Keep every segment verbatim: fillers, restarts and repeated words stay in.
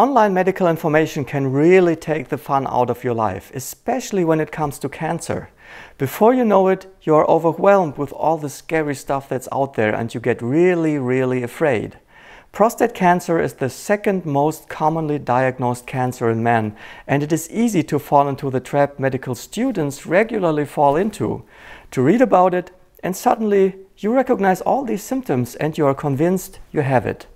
Online medical information can really take the fun out of your life, especially when it comes to cancer. Before you know it, you are overwhelmed with all the scary stuff that's out there and you get really, really afraid. Prostate cancer is the second most commonly diagnosed cancer in men, and it is easy to fall into the trap medical students regularly fall into. To read about it, and suddenly you recognize all these symptoms and you are convinced you have it.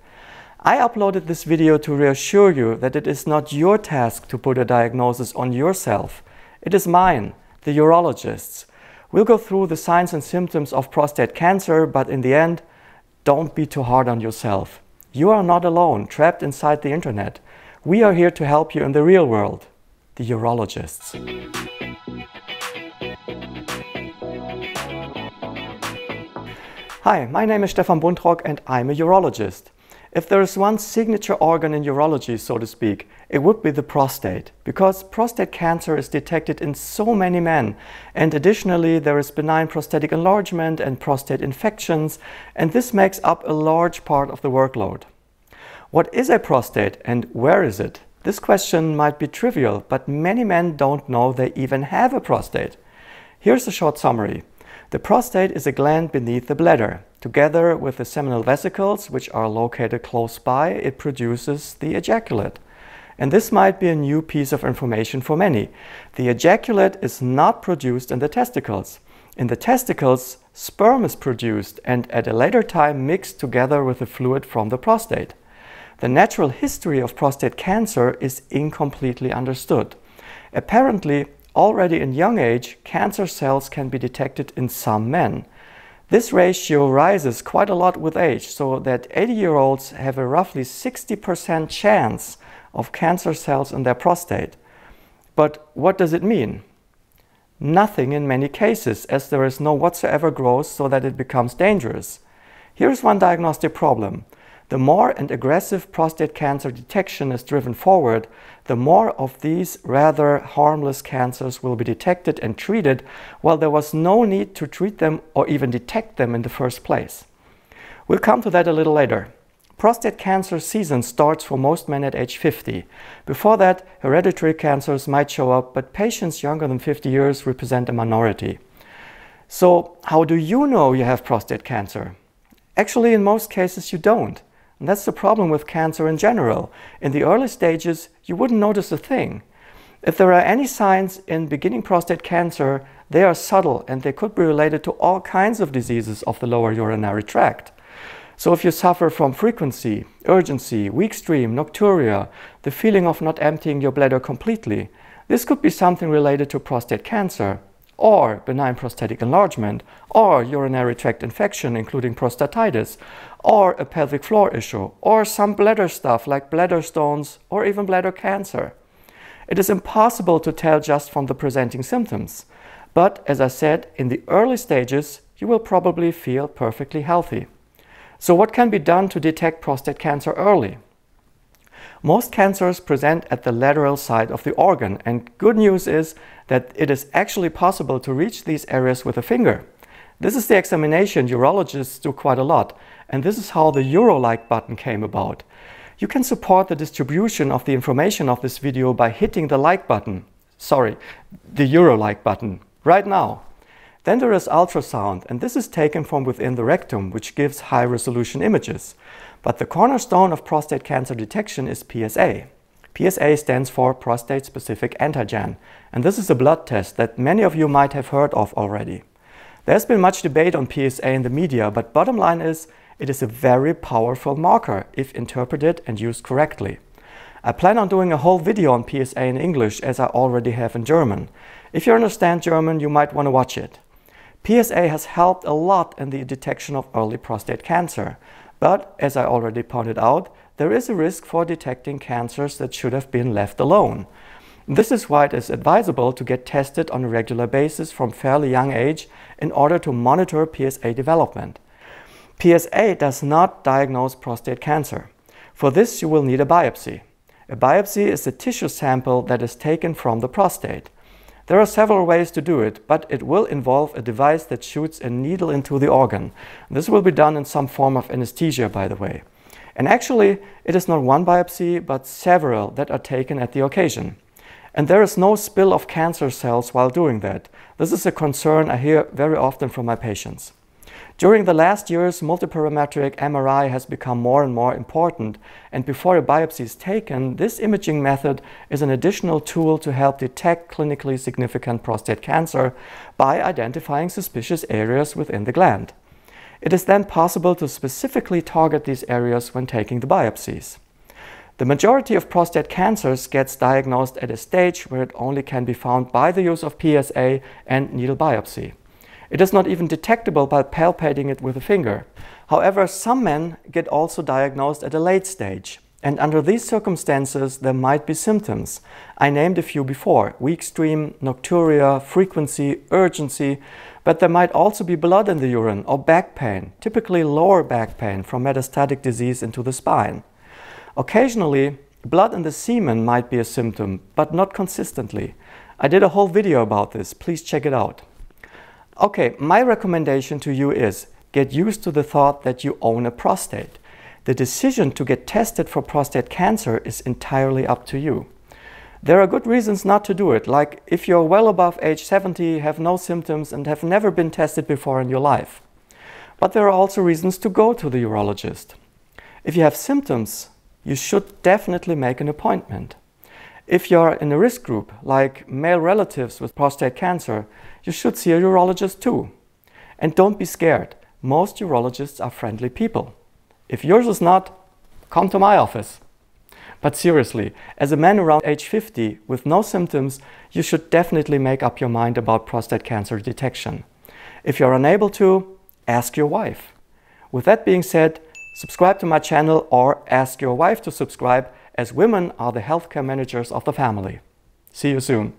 I uploaded this video to reassure you that it is not your task to put a diagnosis on yourself. It is mine, the urologist's. We'll go through the signs and symptoms of prostate cancer, but in the end, don't be too hard on yourself. You are not alone, trapped inside the internet. We are here to help you in the real world, the urologists. Hi, my name is Stefan Buntrock and I'm a urologist. If there is one signature organ in urology, so to speak, it would be the prostate, because prostate cancer is detected in so many men, and additionally there is benign prostatic enlargement and prostate infections, and this makes up a large part of the workload. What is a prostate and where is it? This question might be trivial, but many men don't know they even have a prostate. Here's a short summary. The prostate is a gland beneath the bladder. Together with the seminal vesicles, which are located close by, it produces the ejaculate. And this might be a new piece of information for many. The ejaculate is not produced in the testicles. In the testicles, sperm is produced and at a later time mixed together with the fluid from the prostate. The natural history of prostate cancer is incompletely understood. Apparently, already in young age, cancer cells can be detected in some men. This ratio rises quite a lot with age, so that eighty-year-olds have a roughly sixty percent chance of cancer cells in their prostate. But what does it mean? Nothing in many cases, as there is no whatsoever growth so that it becomes dangerous. Here's one diagnostic problem. The more and aggressive prostate cancer detection is driven forward, the more of these rather harmless cancers will be detected and treated, while there was no need to treat them or even detect them in the first place. We'll come to that a little later. Prostate cancer season starts for most men at age fifty. Before that, hereditary cancers might show up, but patients younger than fifty years represent a minority. So, how do you know you have prostate cancer? Actually, in most cases you don't. And that's the problem with cancer in general. In the early stages, you wouldn't notice a thing. If there are any signs in beginning prostate cancer, they are subtle and they could be related to all kinds of diseases of the lower urinary tract. So if you suffer from frequency, urgency, weak stream, nocturia, the feeling of not emptying your bladder completely, this could be something related to prostate cancer, or benign prostatic enlargement, or urinary tract infection including prostatitis, or a pelvic floor issue, or some bladder stuff like bladder stones or even bladder cancer. It is impossible to tell just from the presenting symptoms, but as I said, in the early stages you will probably feel perfectly healthy. So what can be done to detect prostate cancer early? Most cancers present at the lateral side of the organ, and good news is that it is actually possible to reach these areas with a finger. This is the examination urologists do quite a lot, and this is how the Uro-like button came about. You can support the distribution of the information of this video by hitting the like button, sorry, the Uro-like button, right now. Then there is ultrasound, and this is taken from within the rectum, which gives high-resolution images. But the cornerstone of prostate cancer detection is P S A. P S A stands for prostate-specific antigen, and this is a blood test that many of you might have heard of already. There's been much debate on P S A in the media, but bottom line is, it is a very powerful marker if interpreted and used correctly. I plan on doing a whole video on P S A in English, as I already have in German. If you understand German, you might want to watch it. P S A has helped a lot in the detection of early prostate cancer. But, as I already pointed out, there is a risk for detecting cancers that should have been left alone. This is why it is advisable to get tested on a regular basis from fairly young age in order to monitor P S A development. P S A does not diagnose prostate cancer. For this, you will need a biopsy. A biopsy is a tissue sample that is taken from the prostate. There are several ways to do it, but it will involve a device that shoots a needle into the organ. This will be done in some form of anesthesia, by the way. And actually, it is not one biopsy, but several that are taken at the occasion. And there is no spill of cancer cells while doing that. This is a concern I hear very often from my patients. During the last years, multiparametric M R I has become more and more important, and before a biopsy is taken, this imaging method is an additional tool to help detect clinically significant prostate cancer by identifying suspicious areas within the gland. It is then possible to specifically target these areas when taking the biopsies. The majority of prostate cancers gets diagnosed at a stage where it only can be found by the use of P S A and needle biopsy. It is not even detectable by palpating it with a finger. However, some men get also diagnosed at a late stage, and under these circumstances there might be symptoms. I named a few before: weak stream, nocturia, frequency, urgency, but there might also be blood in the urine or back pain, typically lower back pain from metastatic disease into the spine. Occasionally, blood in the semen might be a symptom, but not consistently. I did a whole video about this, please check it out. Okay, my recommendation to you is, get used to the thought that you own a prostate. The decision to get tested for prostate cancer is entirely up to you. There are good reasons not to do it, like if you're well above age seventy, have no symptoms and have never been tested before in your life. But there are also reasons to go to the urologist. If you have symptoms, you should definitely make an appointment. If you're in a risk group, like male relatives with prostate cancer, you should see a urologist too. And don't be scared, most urologists are friendly people. If yours is not, come to my office. But seriously, as a man around age fifty with no symptoms, you should definitely make up your mind about prostate cancer detection. If you're unable to, ask your wife. With that being said, subscribe to my channel or ask your wife to subscribe, as women are the healthcare managers of the family. See you soon.